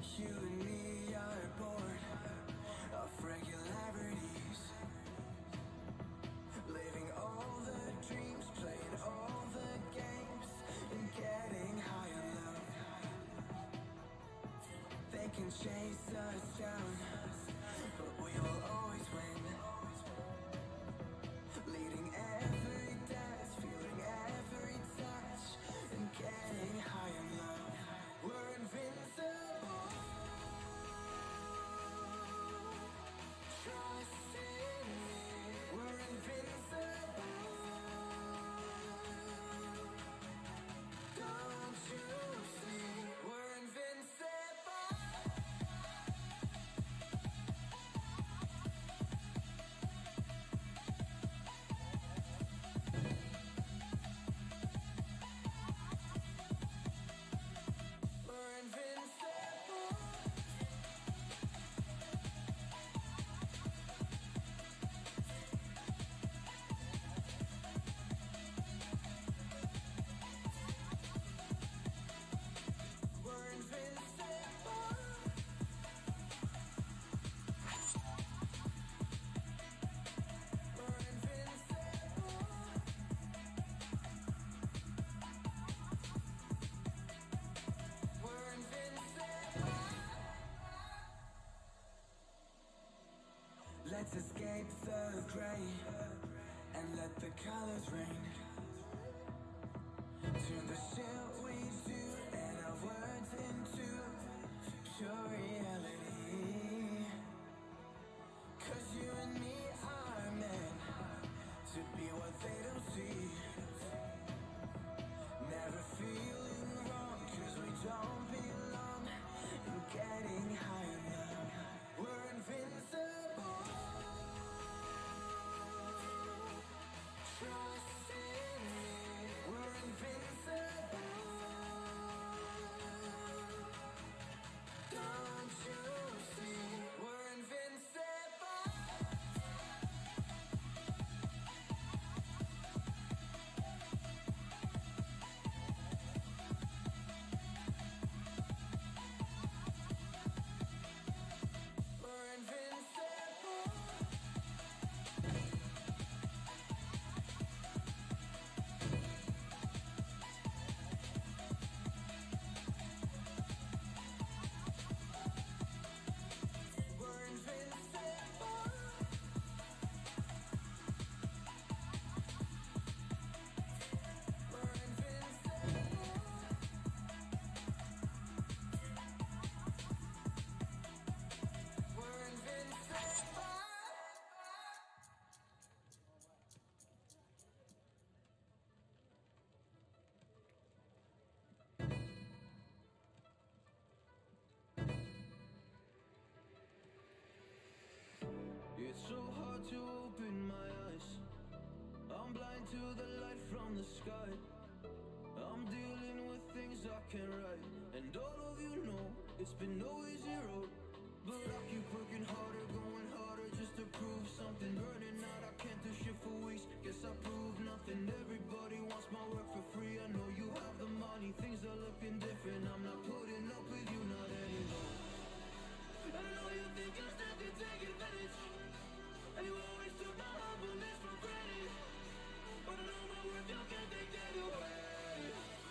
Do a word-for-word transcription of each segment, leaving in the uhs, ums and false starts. You and me are born of regularities, living all the dreams, playing all the games, and getting high on love. They can chase us down, but we will always win, leading every dance, feeling every touch, and getting high on love. We're invincible. Trust in me, we're invincible. Don't you see, we're invincible. We're invincible. Let's escape the grey and let the colours rain. Turn the shit we do and our words into pure reality. Cause you and me are meant to be what they don't see. Never feeling wrong cause we don't belong, and getting higher now. We're invincible. Trust in me, we're invincible. Don't you see, we're invincible. We're invincible. It's so hard to open my eyes. I'm blind to the light from the sky. I'm dealing with things I can't write. And all of you know, it's been no easy road. But I keep working harder, going harder just to prove something. Burning out, I can't do shit for weeks. Guess I prove nothing. Everybody wants my work for free. I know you have the money, things are looking different. I'm not putting up with you, not anymore. I know you think I'm stuck and taking advantage. And you always took my humbleness for granted. But I know my worth, you can't take that away.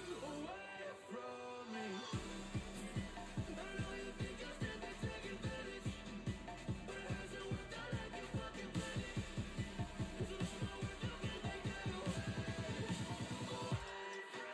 Away from me. I know you think I'm still there taking advantage, but it hasn't worked out like you fucking planned it. Cause I know my worth, you can't take that away. Away from me.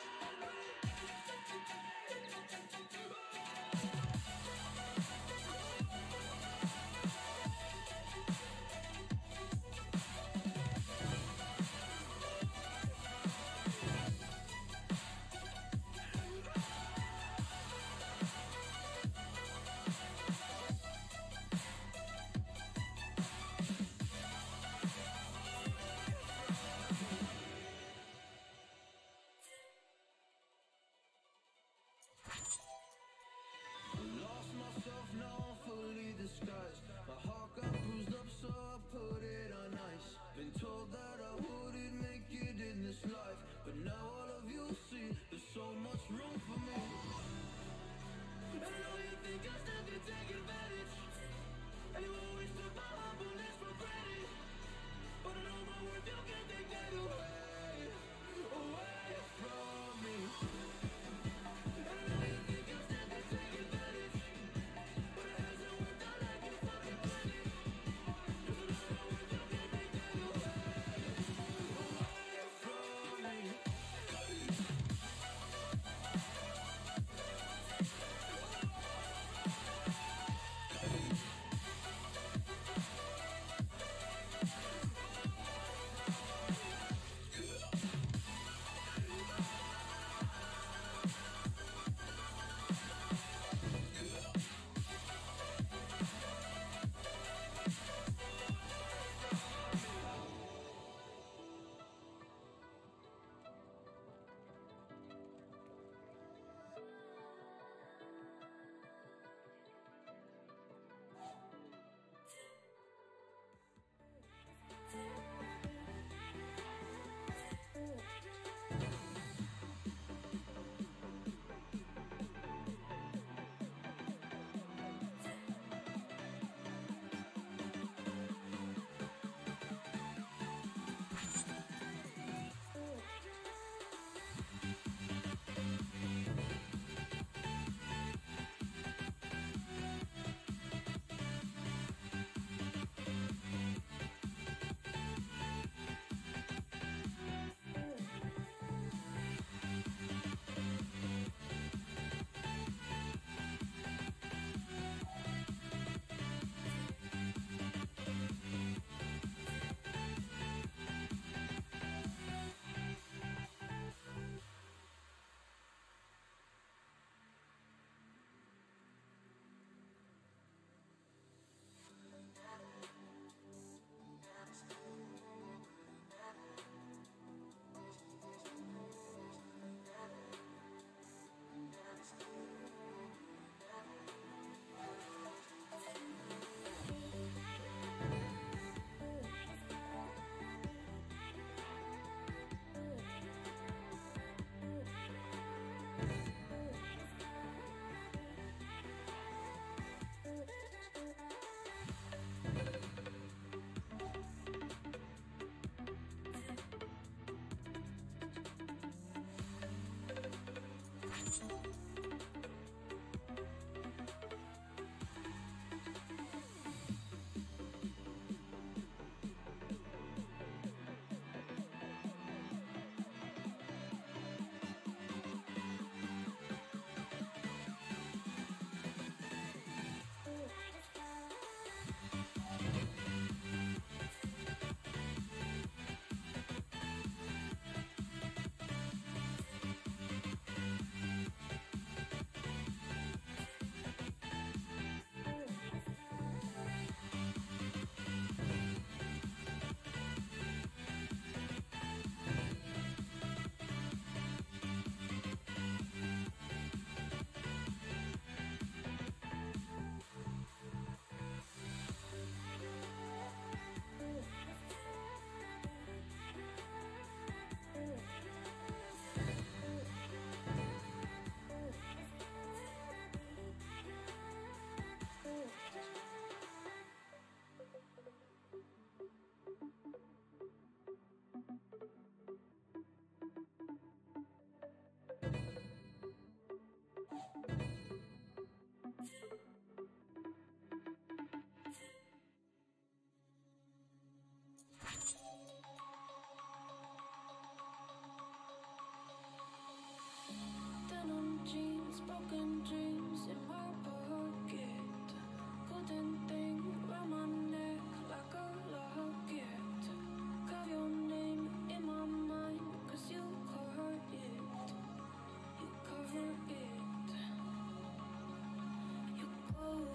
golden,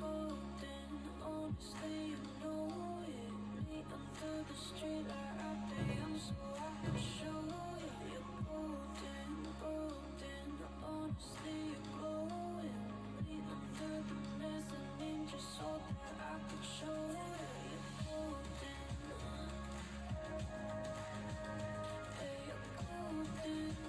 golden. Honestly, you know it. Me under the street light, I pay them so I can show you. You're golden, golden. Honestly, you're glowing. Me under the mess, I need you so that I can show you. You're golden. Hey, you're golden.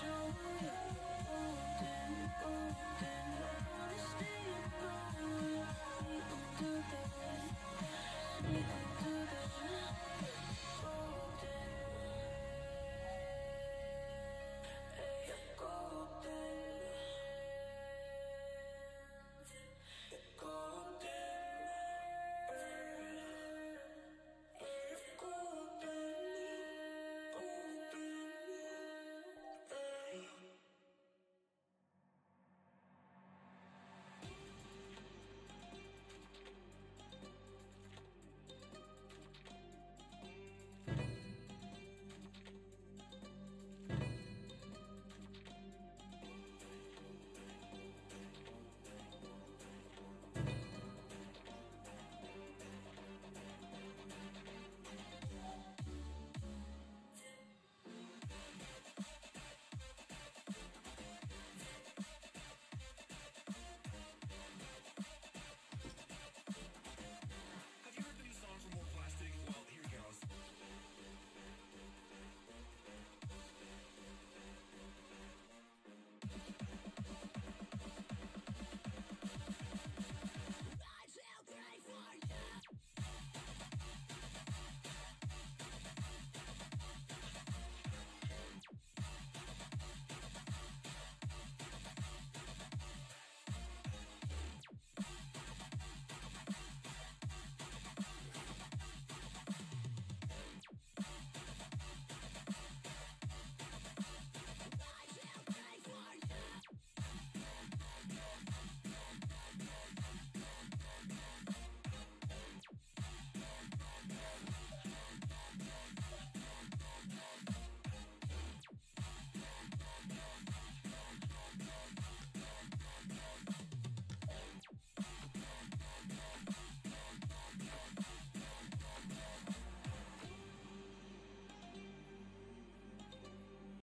Show me.